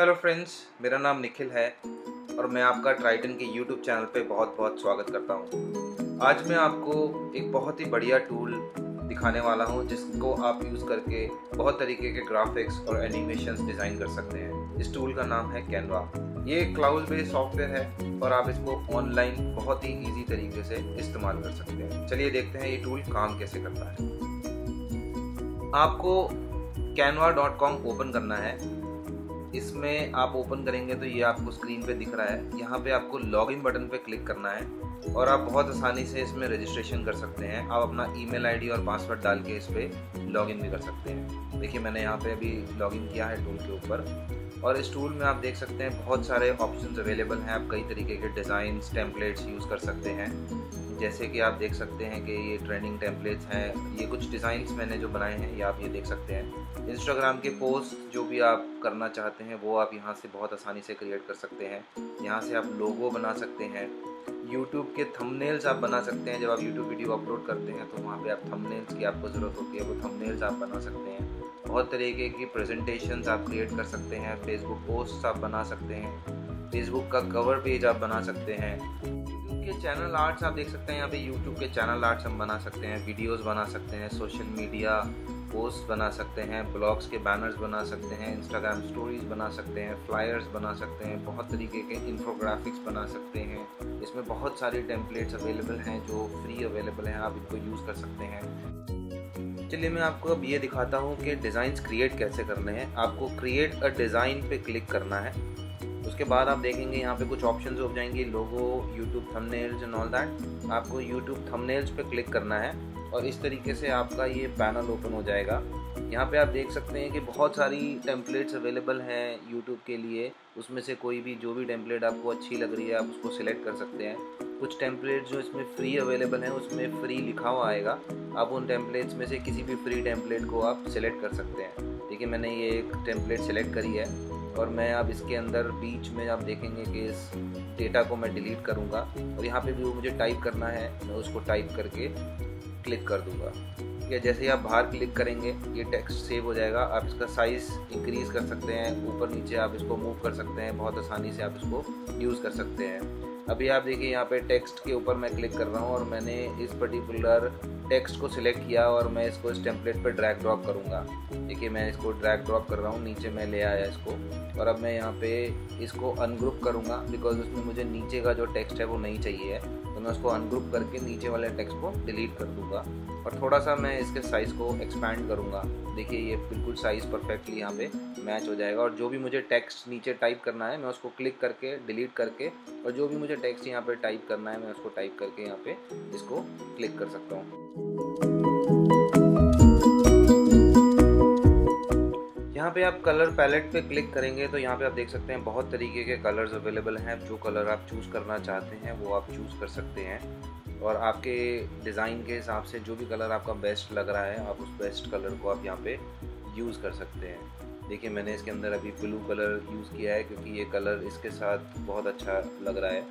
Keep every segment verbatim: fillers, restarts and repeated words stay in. Hello friends, मेरा नाम निखिल है और मैं आपका ट्राइटन के यूट्यूब चैनल पे बहुत बहुत स्वागत करता हूँ। आज मैं आपको एक बहुत ही बढ़िया टूल दिखाने वाला हूँ जिसको आप यूज़ करके बहुत तरीके के ग्राफिक्स और एनिमेशंस डिज़ाइन कर सकते हैं। इस टूल का नाम है कैनवा। ये क्लाउड बेस्ड सॉफ्टवेयर है और आप इसको ऑनलाइन बहुत ही ईजी तरीके से इस्तेमाल कर सकते हैं। चलिए देखते हैं ये टूल काम कैसे करता है। आपको कैनवा डॉट कॉम ओपन करना है। इसमें आप ओपन करेंगे तो ये आपको स्क्रीन पे दिख रहा है। यहाँ पे आपको लॉगिन बटन पे क्लिक करना है और आप बहुत आसानी से इसमें रजिस्ट्रेशन कर सकते हैं। आप अपना ईमेल आईडी और पासवर्ड डाल के इस पर लॉगिन भी कर सकते हैं। देखिए, मैंने यहाँ पे अभी लॉगिन किया है टूल के ऊपर, और इस टूल में आप देख सकते हैं बहुत सारे ऑप्शंस अवेलेबल हैं। आप कई तरीके के डिज़ाइन टेम्पलेट्स यूज़ कर सकते हैं। जैसे कि आप देख सकते हैं कि ये ट्रेंडिंग टेम्पलेट्स हैं, ये कुछ डिज़ाइंस मैंने जो बनाए हैं ये आप ये देख सकते हैं। इंस्टाग्राम के पोस्ट जो भी आप करना चाहते हैं वो आप यहाँ से बहुत आसानी से क्रिएट कर सकते हैं। यहाँ से आप लोगो बना सकते हैं। यूट्यूब के थंबनेल्स आप बना सकते हैं। जब आप यूट्यूब वीडियो अपलोड करते हैं तो वहाँ पे आप थंबनेल्स की आपको ज़रूरत होती है, वो थंबनेल्स आप बना सकते हैं। बहुत तरीके की प्रेजेंटेशंस आप क्रिएट कर सकते हैं। फेसबुक पोस्ट आप बना सकते हैं। फेसबुक का कवर पेज आप बना सकते हैं। यूट्यूब के चैनल आर्ट्स आप देख सकते हैं। यहाँ पे यूट्यूब के चैनल आर्ट्स हम बना सकते हैं। वीडियोस बना सकते हैं। सोशल मीडिया पोस्ट बना सकते हैं। ब्लॉग्स के बैनर्स बना सकते हैं। इंस्टाग्राम स्टोरीज बना सकते हैं। फ्लायर्स बना सकते हैं। बहुत तरीके के इंफोग्राफिक्स बना सकते हैं। इसमें बहुत सारे टेम्पलेट्स अवेलेबल हैं जो फ्री अवेलेबल हैं, आप इनको यूज़ कर सकते हैं। चलिए मैं आपको अब ये दिखाता हूँ कि डिज़ाइंस क्रिएट कैसे करने हैं। आपको क्रिएट अ डिज़ाइन पे क्लिक करना है। उसके बाद आप देखेंगे यहाँ पे कुछ ऑप्शंस हो जाएंगे, logo, YouTube thumbnails and all that. आपको यूट्यूब थंबनेल्स पे क्लिक करना है और इस तरीके से आपका ये पैनल ओपन हो जाएगा। यहाँ पे आप देख सकते हैं कि बहुत सारी टेम्पलेट्स अवेलेबल हैं यूट्यूब के लिए। उसमें से कोई भी, जो भी टेम्पलेट आपको अच्छी लग रही है आप उसको सिलेक्ट कर सकते हैं। कुछ टेम्पलेट्स जो इसमें फ्री अवेलेबल हैं उसमें फ्री लिखा हुआ आएगा, आप उन टेम्पलेट्स में से किसी भी फ्री टेम्पलेट को आप सिलेक्ट कर सकते हैं। देखिए, मैंने ये एक टेम्पलेट सेलेक्ट करी है और मैं अब इसके अंदर बीच में आप देखेंगे कि इस डेटा को मैं डिलीट करूँगा और यहाँ पे भी वो मुझे टाइप करना है, मैं उसको टाइप करके क्लिक कर दूँगा। या जैसे ही आप बाहर क्लिक करेंगे ये टेक्स्ट सेव हो जाएगा। आप इसका साइज़ इंक्रीज़ कर सकते हैं, ऊपर नीचे आप इसको मूव कर सकते हैं। बहुत आसानी से आप इसको यूज़ कर सकते हैं। अभी आप देखिए यहाँ पे टेक्स्ट के ऊपर मैं क्लिक कर रहा हूँ और मैंने इस पर्टिकुलर टेक्स्ट को सिलेक्ट किया और मैं इसको इस टेम्पलेट पर ड्रैग ड्रॉप करूँगा। देखिए, मैं इसको ड्रैग ड्रॉप कर रहा हूँ, नीचे मैं ले आया इसको और अब मैं यहाँ पे इसको अनग्रुप करूँगा बिकॉज उसमें मुझे नीचे का जो टेक्स्ट है वो नहीं चाहिए, तो मैं उसको अनग्रुप करके नीचे वाले टेक्स्ट को डिलीट कर दूँगा। और थोड़ा सा मैं इसके साइज़ को एक्सपैंड करूँगा। देखिए, ये बिल्कुल साइज़ परफेक्टली यहाँ पे मैच हो जाएगा। और जो भी मुझे टेक्स्ट नीचे टाइप करना है मैं उसको क्लिक करके डिलीट करके, और जो भी मुझे टेक्स्ट यहाँ पे टाइप करना है मैं उसको टाइप करके यहाँ पे इसको क्लिक कर सकता हूँ। यहाँ पे आप कलर पैलेट पे क्लिक करेंगे तो यहाँ पे आप देख सकते हैं बहुत तरीके के कलर्स अवेलेबल हैं। जो कलर आप चूज़ करना चाहते हैं वो आप चूज़ कर सकते हैं और आपके डिज़ाइन के हिसाब से जो भी कलर आपका बेस्ट लग रहा है आप उस बेस्ट कलर को आप यहाँ पे यूज़ कर सकते हैं। देखिए, मैंने इसके अंदर अभी ब्लू कलर यूज़ किया है क्योंकि ये कलर इसके साथ बहुत अच्छा लग रहा है।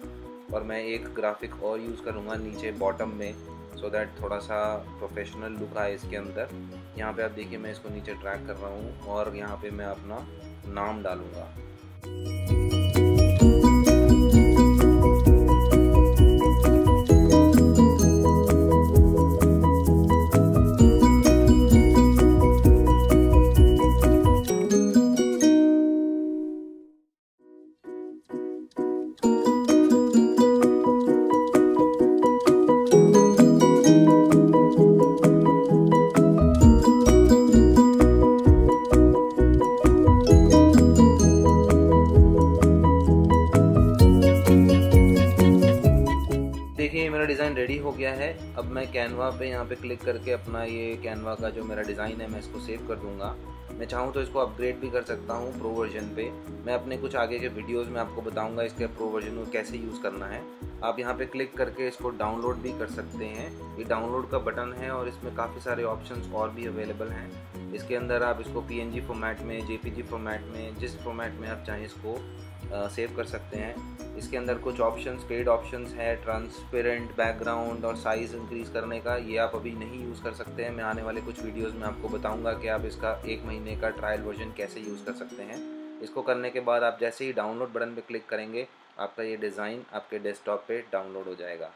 और मैं एक ग्राफिक और यूज़ करूँगा नीचे बॉटम में, सो दैट थोड़ा सा प्रोफेशनल लुक आए इसके अंदर। यहाँ पे आप देखिए मैं इसको नीचे ट्रैक कर रहा हूँ और यहाँ पे मैं अपना नाम डालूँगा। देखिए, मेरा डिज़ाइन रेडी हो गया है। अब मैं कैनवा पे यहाँ पे क्लिक करके अपना ये कैनवा का जो मेरा डिज़ाइन है मैं इसको सेव कर दूँगा। मैं चाहूँ तो इसको अपग्रेड भी कर सकता हूँ प्रो वर्जन पे। मैं अपने कुछ आगे के वीडियोस में आपको बताऊँगा इसके प्रो वर्जन को कैसे यूज़ करना है। आप यहाँ पे क्लिक करके इसको डाउनलोड भी कर सकते हैं। ये डाउनलोड का बटन है और इसमें काफ़ी सारे ऑप्शंस और भी अवेलेबल हैं। इसके अंदर आप इसको पीएनजी फॉर्मेट में, जेपीजी फॉर्मेट में, जिस फॉर्मेट में आप चाहें इसको आ, सेव कर सकते हैं। इसके अंदर कुछ ऑप्शंस, पेड ऑप्शंस है, ट्रांसपेरेंट बैकग्राउंड और साइज़ इंक्रीज़ करने का। ये आप अभी नहीं यूज़ कर सकते हैं। मैं आने वाले कुछ वीडियोज़ में आपको बताऊँगा कि आप इसका एक महीने का ट्रायल वर्जन कैसे यूज़ कर सकते हैं। इसको करने के बाद आप जैसे ही डाउनलोड बटन पर क्लिक करेंगे आपका ये डिज़ाइन आपके डेस्कटॉप पे डाउनलोड हो जाएगा।